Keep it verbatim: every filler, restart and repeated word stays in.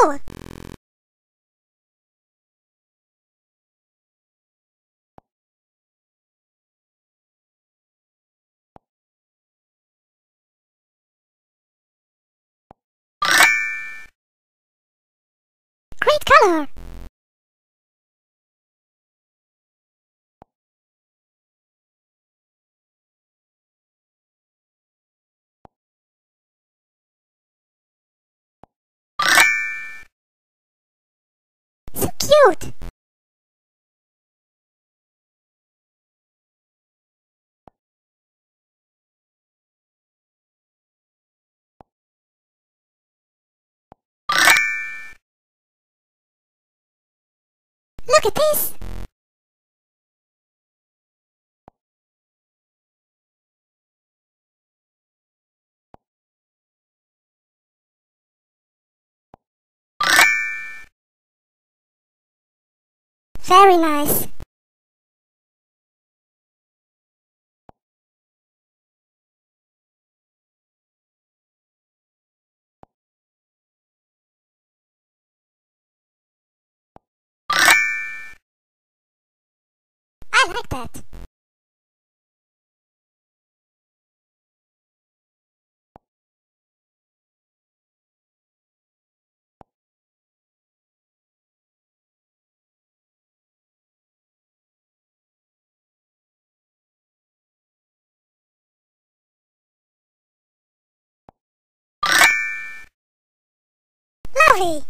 you! Great color! So cute! Look at this! Very nice! I like that. Lovely.